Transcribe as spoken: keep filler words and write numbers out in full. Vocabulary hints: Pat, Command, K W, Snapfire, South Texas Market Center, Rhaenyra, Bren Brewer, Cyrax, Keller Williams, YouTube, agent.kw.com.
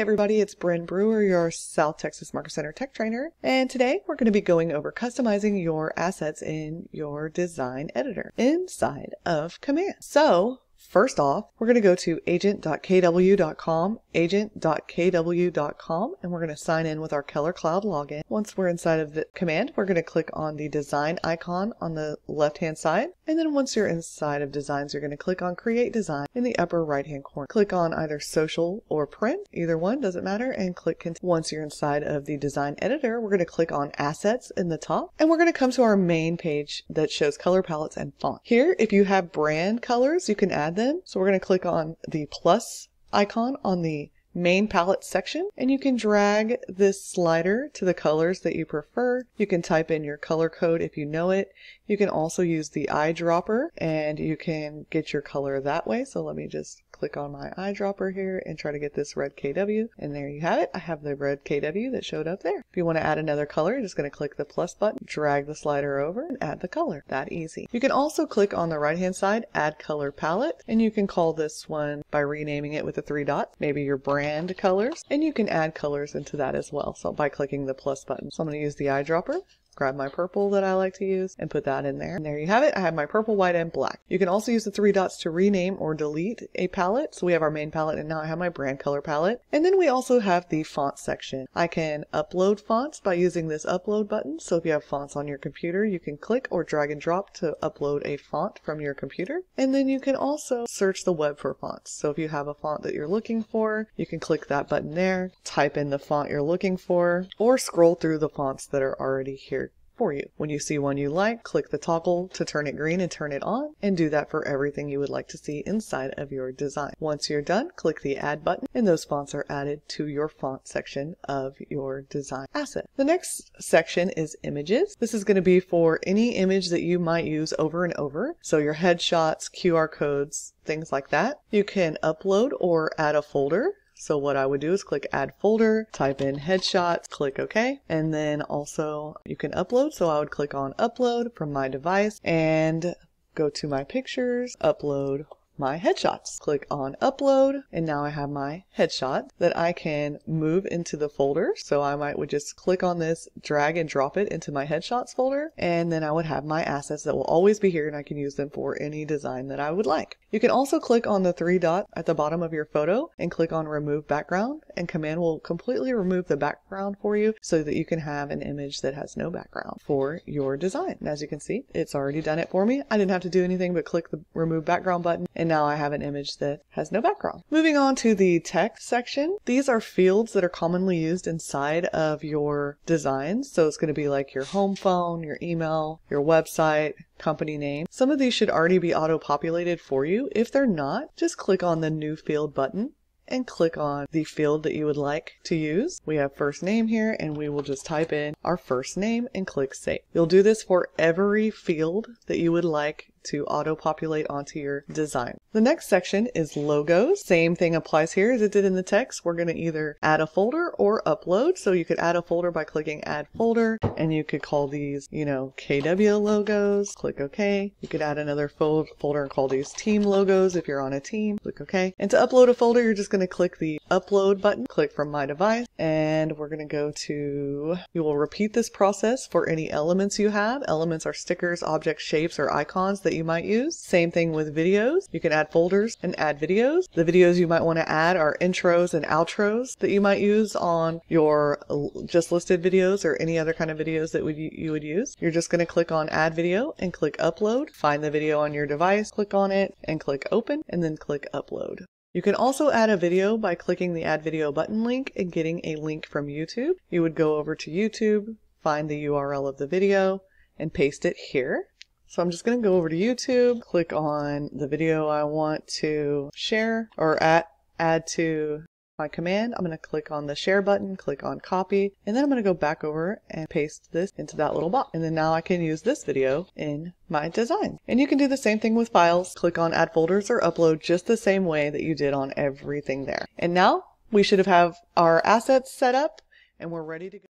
everybody, it's Bren Brewer, your South Texas Market Center Tech Trainer, and today we're going to be going over customizing your assets in your design editor inside of Command. So, first off, we're going to go to agent dot k w dot com, agent dot k w dot com, and we're going to sign in with our Keller Cloud login. Once we're inside of the Command, we're going to click on the design icon on the left-hand side, and then once you're inside of designs, you're going to click on Create Design in the upper right-hand corner. Click on either Social or Print, either one, doesn't matter, and click Continue. Once you're inside of the design editor, we're going to click on Assets in the top, and we're going to come to our main page that shows color palettes and font. Here, if you have brand colors, you can add them. So we're going to click on the plus icon on the main palette section, and you can drag this slider to the colors that you prefer. You can type in your color code if you know it. You can also use the eyedropper and you can get your color that way. So let me just click on my eyedropper here and try to get this red K W, and there you have it. I have the red K W that showed up there. If you want to add another color, you're just going to click the plus button, drag the slider over, and add the color. That easy. You can also click on the right hand side, add color palette, and you can call this one by renaming it with the three dots, maybe your brand and colors, and you can add colors into that as well, so by clicking the plus button. So I'm going to use the eyedropper, grab my purple that I like to use, and put that in there. And there you have it. I have my purple, white, and black. You can also use the three dots to rename or delete a palette. So we have our main palette, and now I have my brand color palette. And then we also have the font section. I can upload fonts by using this upload button. So if you have fonts on your computer, you can click or drag and drop to upload a font from your computer. And then you can also search the web for fonts. So if you have a font that you're looking for, you can click that button there, type in the font you're looking for, or scroll through the fonts that are already here for you. When you see one you like, click the toggle to turn it green and turn it on, and do that for everything you would like to see inside of your design. Once you're done, click the add button, and those fonts are added to your font section of your design asset. The next section is images. This is going to be for any image that you might use over and over, so your headshots, Q R codes, things like that. You can upload or add a folder. So what I would do is click add folder, type in headshots, click OK, and then also you can upload. So I would click on upload from my device and go to my pictures, upload my headshots. Click on upload, and now I have my headshot that I can move into the folder. So I might would just click on this, drag and drop it into my headshots folder, and then I would have my assets that will always be here, and I can use them for any design that I would like. You can also click on the three dot at the bottom of your photo and click on remove background, and Command will completely remove the background for you so that you can have an image that has no background for your design. And as you can see, it's already done it for me. I didn't have to do anything but click the remove background button, and now I have an image that has no background. Moving on to the text section, these are fields that are commonly used inside of your designs. So it's going to be like your home phone, your email, your website, company name. Some of these should already be auto-populated for you. If they're not, just click on the new field button and click on the field that you would like to use. We have first name here, and we will just type in our first name and click save. You'll do this for every field that you would like to auto-populate onto your design. The next section is logos. Same thing applies here as it did in the text. We're going to either add a folder or upload. So you could add a folder by clicking add folder, and you could call these, you know, K W logos. Click OK. You could add another fold folder and call these team logos if you're on a team. Click OK. And to upload a folder, you're just going to click the upload button. Click from my device, and we're going to go to, you will repeat this process for any elements you have. Elements are stickers, objects, shapes, or icons that That you might use. Same thing with videos. You can add folders and add videos. The videos you might want to add are intros and outros that you might use on your just listed videos or any other kind of videos that would you would use. You're just going to click on add video and click upload. Find the video on your device, click on it, and click open, and then click upload. You can also add a video by clicking the add video button link and getting a link from YouTube. You would go over to YouTube, find the U R L of the video, and paste it here. So I'm just going to go over to YouTube, click on the video I want to share or add, add to my Command. I'm going to click on the share button, click on copy, and then I'm going to go back over and paste this into that little box. And then now I can use this video in my design. And you can do the same thing with files. Click on add folders or upload just the same way that you did on everything there. And now we should have our assets set up, and we're ready to go.